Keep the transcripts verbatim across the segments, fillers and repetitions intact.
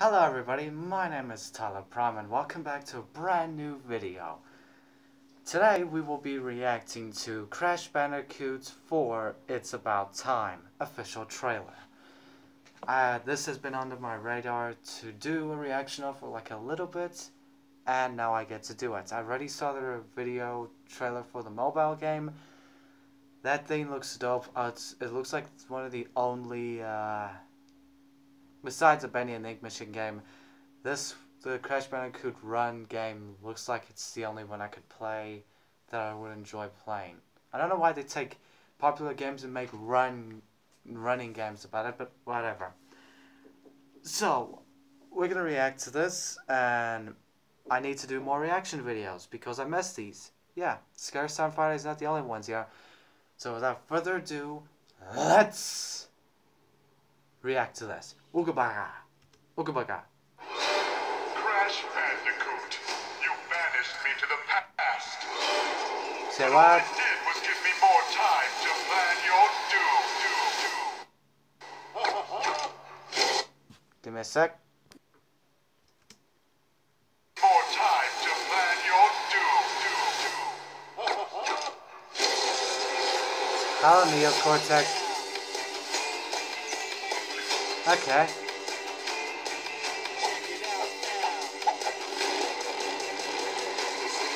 Hello everybody, my name is Tyler Prime and welcome back to a brand new video. Today we will be reacting to Crash Bandicoot four: It's About Time official trailer. Uh, this has been under my radar to do a reaction of for like a little bit, and now I get to do it. I already saw the video trailer for the mobile game. That thing looks dope. Uh, it's, it looks like it's one of the only... Uh, Besides the Benny and the Ink Mission game, this the Crash Bandicoot Run game looks like it's the only one I could play that I would enjoy playing. I don't know why they take popular games and make run running games about it, but whatever. So we're gonna react to this, and I need to do more reaction videos because I missed these. Yeah, Scarce Time Friday is not the only ones here. So without further ado, let's react to this. Oogabaga. Oogabaga. Crash Bandicoot, you banished me to the past. Say what? All you did was give me more time to plan your doom. doom, doom. Give me a sec. More time to plan your doom. doom, doom. Hello, neocortex. Okay. Is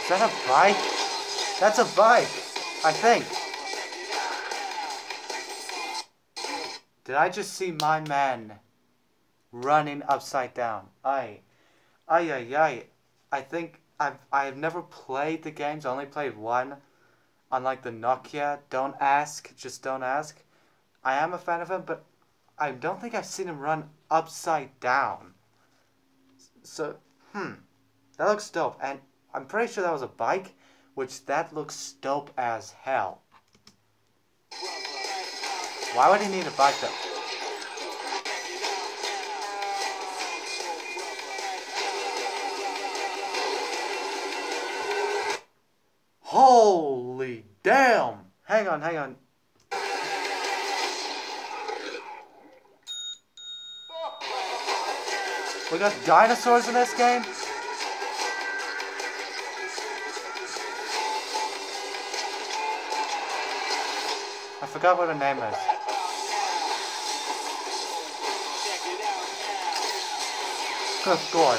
that a bike? That's a bike, I think. Did I just see my man running upside down? Aye. Aye, aye, aye. I think I've, I've never played the games. I only played one on like the Nokia. Don't ask. Just don't ask. I am a fan of him, but I don't think I've seen him run upside down. So, hmm. That looks dope. And I'm pretty sure that was a bike, which that looks dope as hell. Why would he need a bike, though? Holy damn! Hang on, hang on. We got dinosaurs in this game? I forgot what her name is. Good God.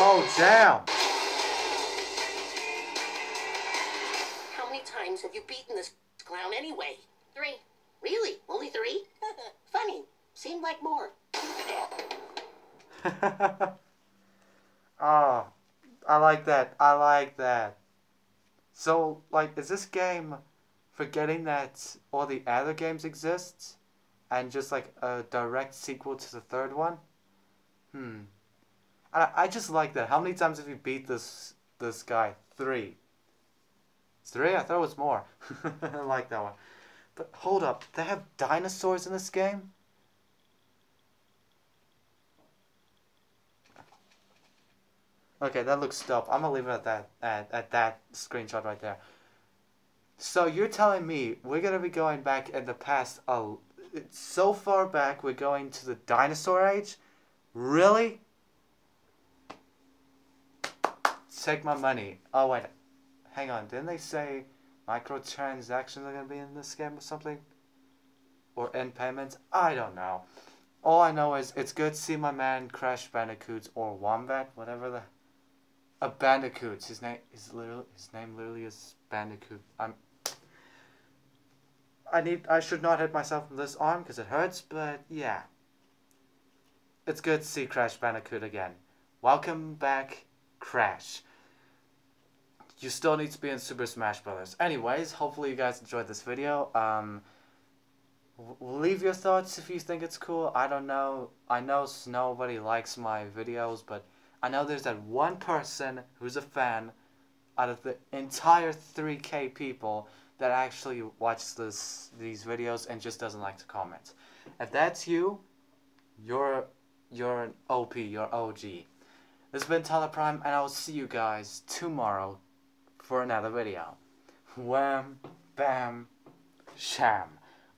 Oh, damn! How many times have you beaten this clown anyway? Three. Really? Only three? Funny. Seemed like more. Oh, I like that. I like that. So, like, is this game forgetting that all the other games exist? And just, like, a direct sequel to the third one? Hmm. I just like that. How many times have you beat this this guy? Three. Three? I thought it was more. I like that one. But hold up. They have dinosaurs in this game? Okay, that looks dope. I'm gonna leave it at that, at, at that screenshot right there. So you're telling me we're gonna be going back in the past. Oh, it's so far back we're going to the dinosaur age? Really? Take my money. Oh wait, hang on, didn't they say microtransactions are gonna be in this game or something? Or end payments? I don't know. All I know is it's good to see my man Crash Bandicoot or Wombat, whatever the... A Bandicoot. His name is literally... His name literally is Bandicoot. I'm... I need... I should not hit myself in this arm because it hurts, but yeah. It's good to see Crash Bandicoot again. Welcome back, Crash. You still need to be in Super Smash Brothers. Anyways, hopefully you guys enjoyed this video. Um, leave your thoughts if you think it's cool. I don't know. I know nobody likes my videos, but I know there's that one person who's a fan out of the entire three K people that actually watches this these videos and just doesn't like to comment. If that's you, you're you're an O P. You're O G. This has been Tyler Prime, and I will see you guys tomorrow for another video. Wham, bam, sham.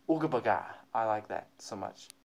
Ooga booga. I like that so much.